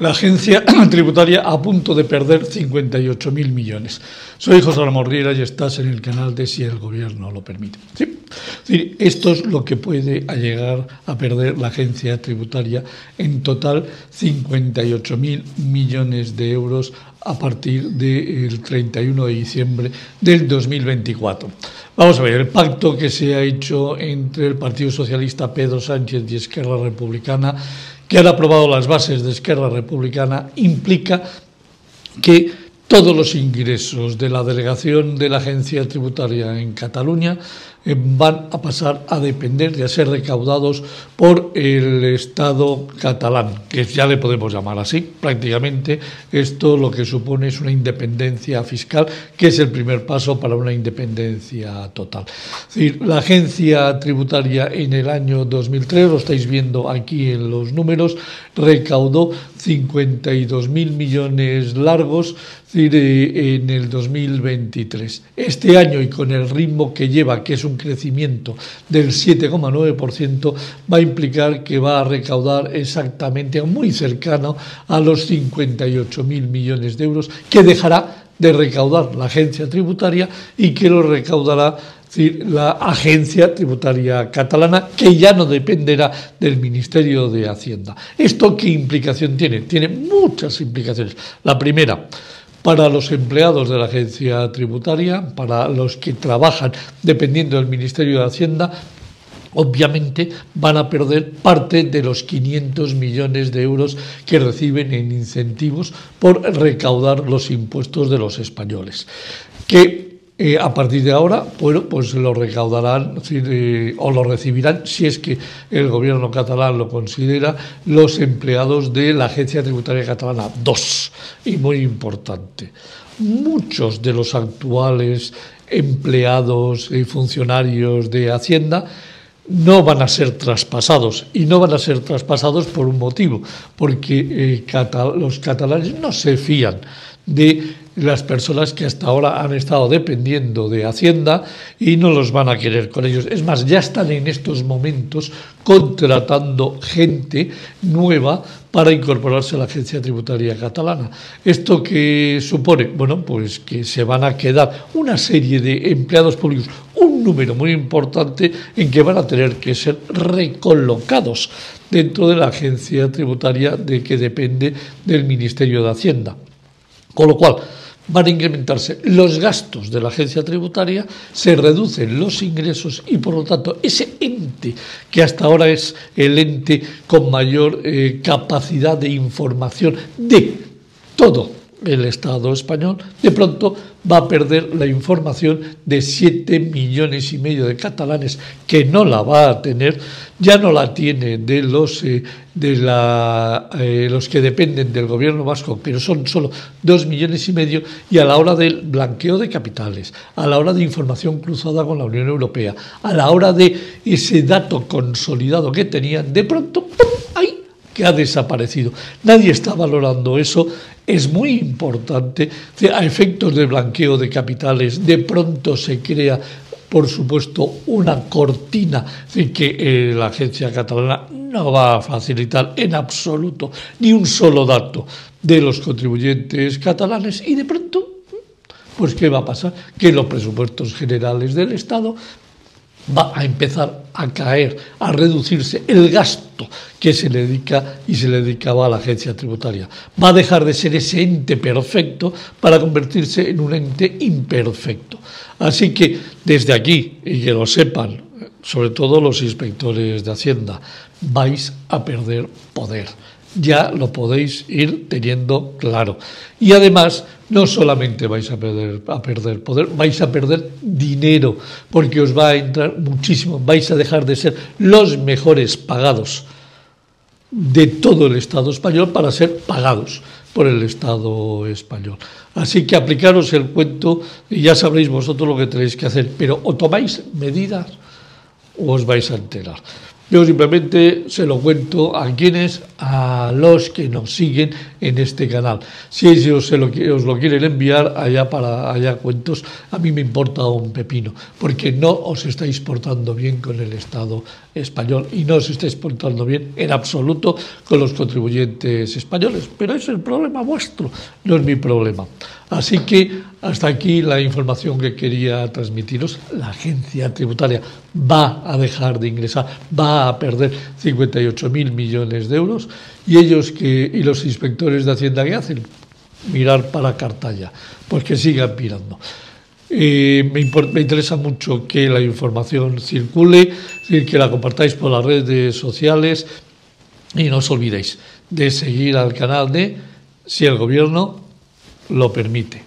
la Agencia Tributaria a punto de perder 58.000 millones. Soy José Ramón Riera y estás en el canal de Si el Gobierno lo permite. ¿Sí? Es decir, esto es lo que puede llegar a perder la Agencia Tributaria, en total 58.000 millones de euros a partir del 31 de diciembre del 2024. Vamos a ver, el pacto que se ha hecho entre el Partido Socialista, Pedro Sánchez y Esquerra Republicana, que han aprobado las bases de Esquerra Republicana, implica que todos los ingresos de la delegación de la Agencia Tributaria en Cataluña van a pasar a depender y a ser recaudados por el Estado catalán, que ya le podemos llamar así. Prácticamente esto lo que supone es una independencia fiscal, que es el primer paso para una independencia total. Es decir, la Agencia Tributaria en el año 2003, lo estáis viendo aquí en los números, recaudó 52.000 millones largos, es decir, en el 2023. Este año, y con el ritmo que lleva, que es un crecimiento del 7,9%, va a implicar que va a recaudar exactamente muy cercano a los 58.000 millones de euros que dejará de recaudar la Agencia Tributaria y que lo recaudará, es decir, la Agencia Tributaria Catalana, que ya no dependerá del Ministerio de Hacienda. ¿Esto qué implicación tiene? Tiene muchas implicaciones. La primera, para los empleados de la Agencia Tributaria, para los que trabajan dependiendo del Ministerio de Hacienda, obviamente van a perder parte de los 500 millones de euros que reciben en incentivos por recaudar los impuestos de los españoles, que a partir de ahora, bueno, pues lo recaudarán, es decir, o lo recibirán, si es que el gobierno catalán lo considera, los empleados de la Agencia Tributaria Catalana. Dos, y muy importante, muchos de los actuales empleados y funcionarios de Hacienda no van a ser traspasados, y no van a ser traspasados por un motivo, porque los catalanes no se fían de las personas que hasta ahora han estado dependiendo de Hacienda y no los van a querer con ellos. Es más, ya están en estos momentos contratando gente nueva para incorporarse a la Agencia Tributaria Catalana. ¿Esto qué supone? Bueno, pues que se van a quedar una serie de empleados públicos, un número muy importante, en que van a tener que ser recolocados dentro de la Agencia Tributaria, de que depende del Ministerio de Hacienda. Con lo cual, van a incrementarse los gastos de la Agencia Tributaria, se reducen los ingresos y, por lo tanto, ese ente que hasta ahora es el ente con mayor capacidad de información de todo el Estado español, de pronto va a perder la información de 7,5 millones de catalanes, que no la va a tener, ya no la tiene de los que dependen del gobierno vasco, pero son solo 2,5 millones, y a la hora del blanqueo de capitales, a la hora de información cruzada con la Unión Europea, a la hora de ese dato consolidado que tenían, de pronto, ¡pum!, ahí que ha desaparecido. Nadie está valorando eso. Es muy importante, a efectos de blanqueo de capitales, de pronto se crea, por supuesto, una cortina que la Agencia Catalana no va a facilitar en absoluto, ni un solo dato de los contribuyentes catalanes, y de pronto, pues ¿qué va a pasar? Que los presupuestos generales del Estado va a empezar a caer, a reducirse el gasto que se le dedica y se le dedicaba a la Agencia Tributaria. Va a dejar de ser ese ente perfecto para convertirse en un ente imperfecto. Así que desde aquí, y que lo sepan, sobre todo los inspectores de Hacienda, vais a perder poder. Ya lo podéis ir teniendo claro. Y además, no solamente vais a perder poder, vais a perder dinero, porque os va a entrar muchísimo, vais a dejar de ser los mejores pagados de todo el Estado español para ser pagados por el Estado español. Así que aplicaros el cuento y ya sabréis vosotros lo que tenéis que hacer, pero o tomáis medidas o os vais a enterar. Yo simplemente se lo cuento a quienes, a los que nos siguen en este canal. Si ellos os lo quieren enviar allá cuentos, a mí me importa un pepino, porque no os estáis portando bien con el Estado español y no os estáis portando bien en absoluto con los contribuyentes españoles. Pero es el problema vuestro, no es mi problema. Así que hasta aquí la información que quería transmitiros. La Agencia Tributaria va a dejar de ingresar, va a perder 58.000 millones de euros. ¿Y ellos y los inspectores de Hacienda qué hacen? Mirar para Cartaya, pues que sigan mirando. Me interesa mucho que la información circule, que la compartáis por las redes sociales y no os olvidéis de seguir al canal de Si el Gobierno lo permite.